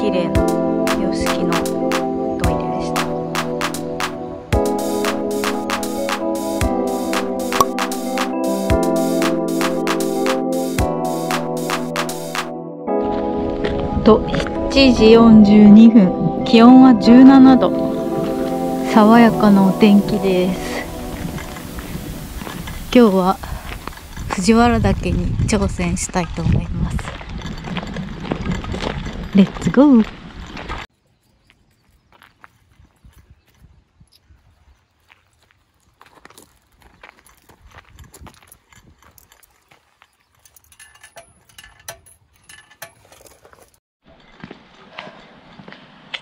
綺麗な洋式のトイレでした。と7時42分、気温は17度、爽やかなお天気です。今日は藤原岳に挑戦したいと思います。レッツゴー。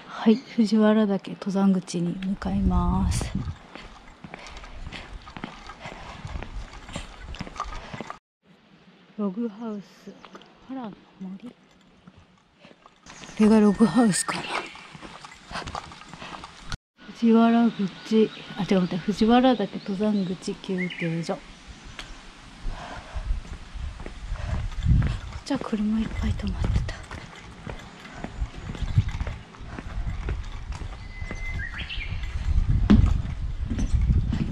はい、藤原岳登山口に向かいます。ログハウスからの森、これがログハウスかな。藤原口、あ、違う、待って、藤原岳登山口休憩所。こっちは車いっぱい止まってた。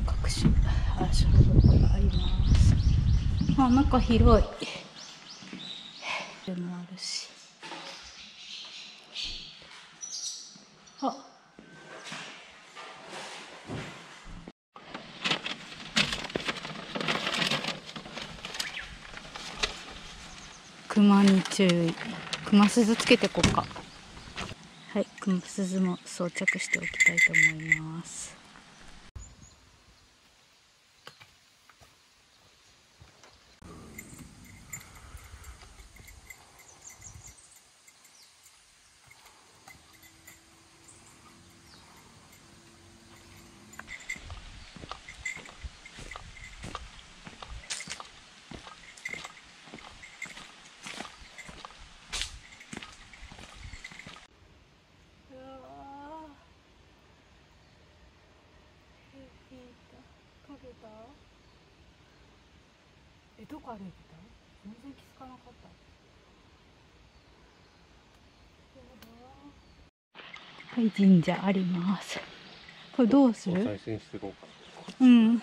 各種消毒があります。まあ、中広いでもあるし、あ、熊に注意。熊鈴つけてこうか。はい、熊鈴も装着しておきたいと思います。どこ歩いてた？全然気づかなかった。はい、神社あります。これどうする？再生してこうか。うん。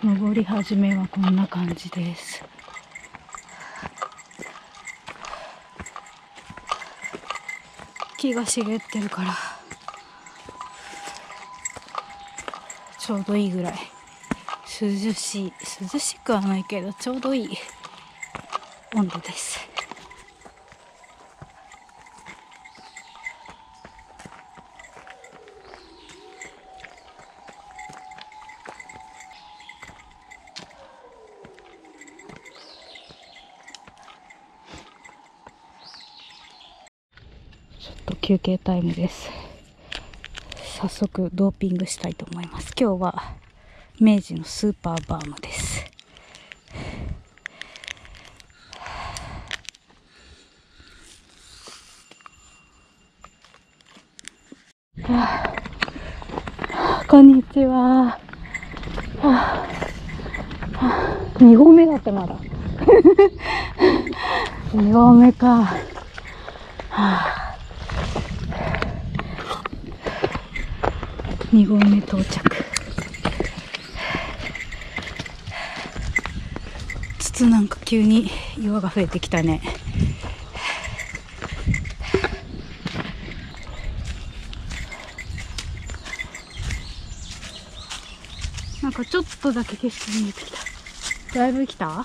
登り始めはこんな感じです。木が茂ってるからちょうどいいぐらい。涼しい、涼しくはないけどちょうどいい温度です。休憩タイムです。早速ドーピングしたいと思います。今日は明治のスーパーバームです。こんにちは。2合目だってまだ2合目か。2合目到着。筒なんか急に岩が増えてきたね。なんかちょっとだけ景色見えてきた。だいぶ来た。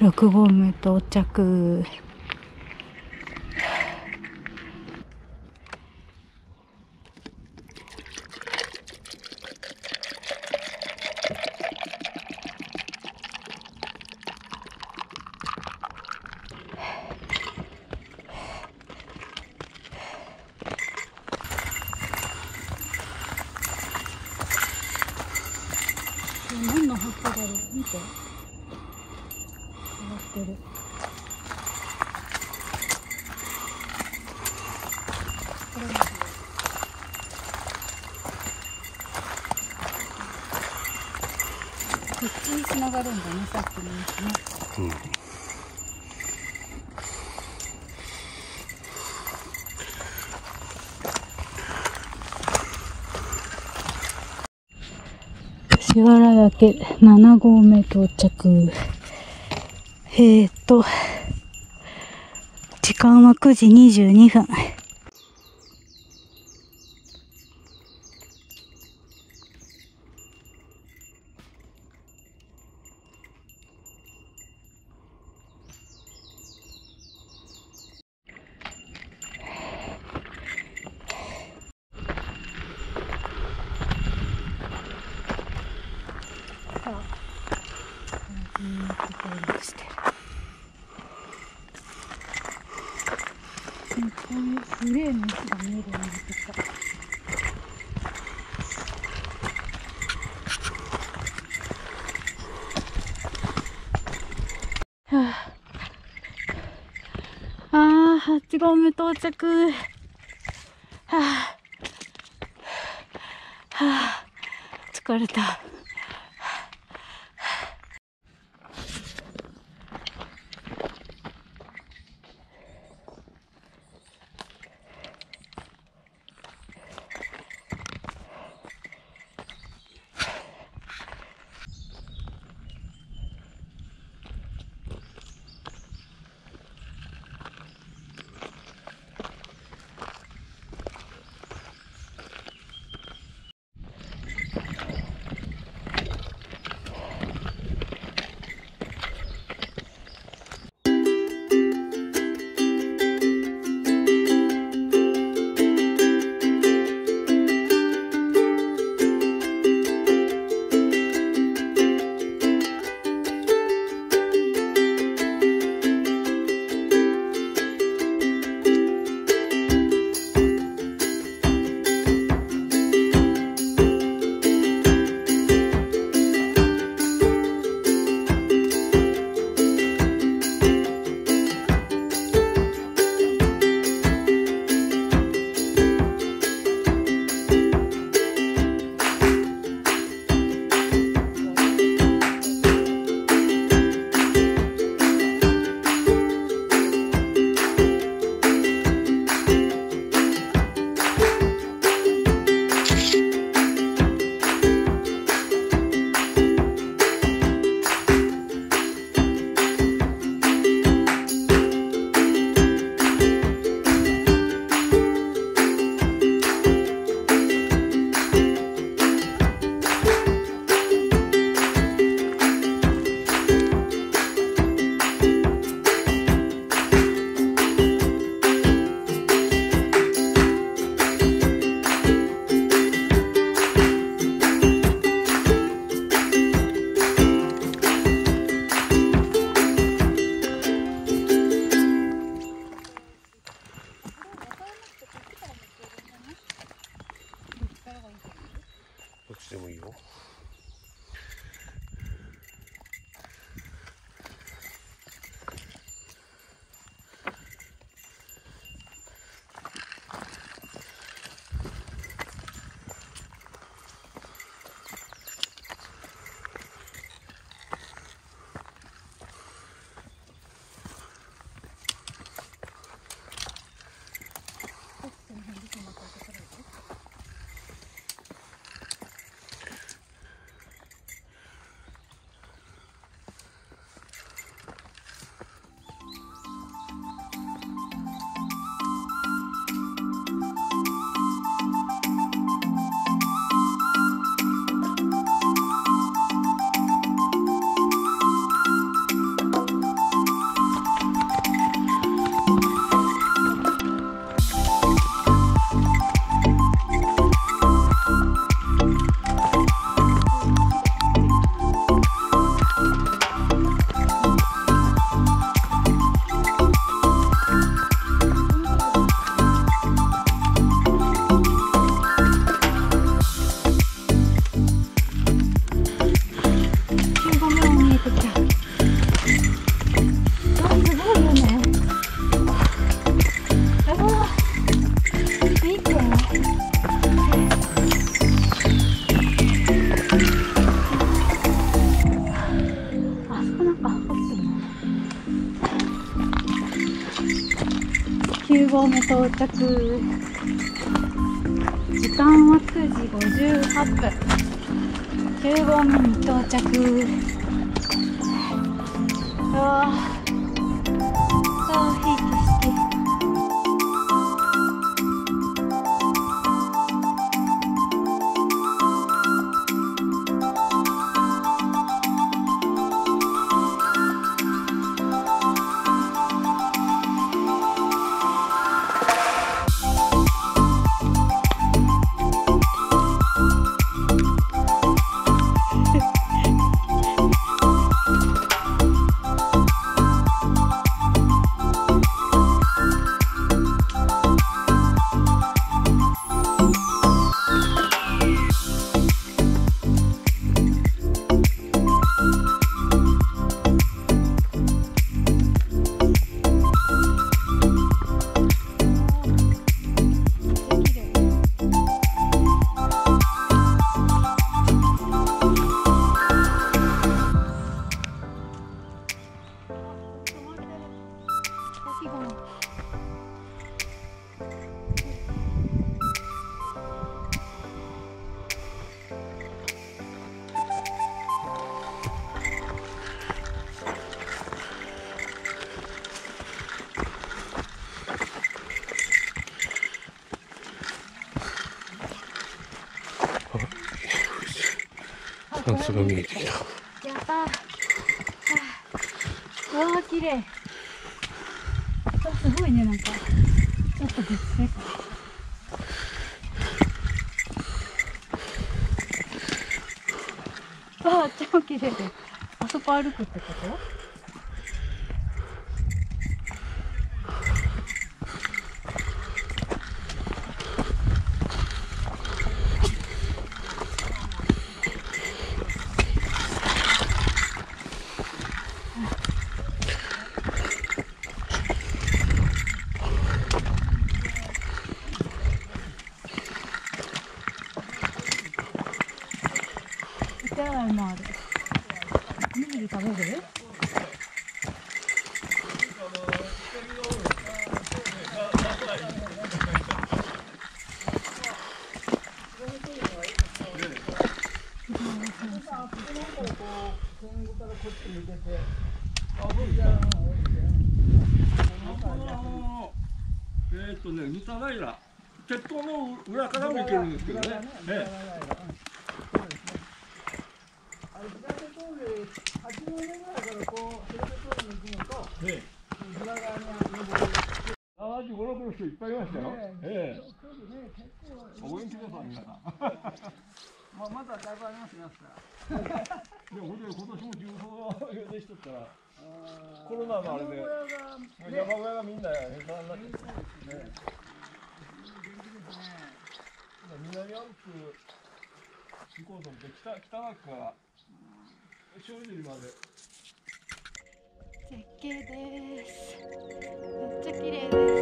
6合目到着。何の箱だろう、見て。変わってる。これも。こっちに繋がるんだね、さっきのやつね。うん。藤原岳7合目到着。時間は9時22分。グレーの石が見えるようになってきた。8合目到着。疲れた。9合目到着。時間は9時58分。9合目に到着。うわあ。そういい景色。 タンスが見えてきた。やった。わあ、綺麗。すごいね、なんか。ちょっと別世界。 超綺麗で、あそこ歩くってこと手洗いもある。 おにぎり食べる？歌平、鉄塔の裏からも行けるんですけどね。 南アルプス、北脇から。 正直まで絶景です。めっちゃ綺麗です。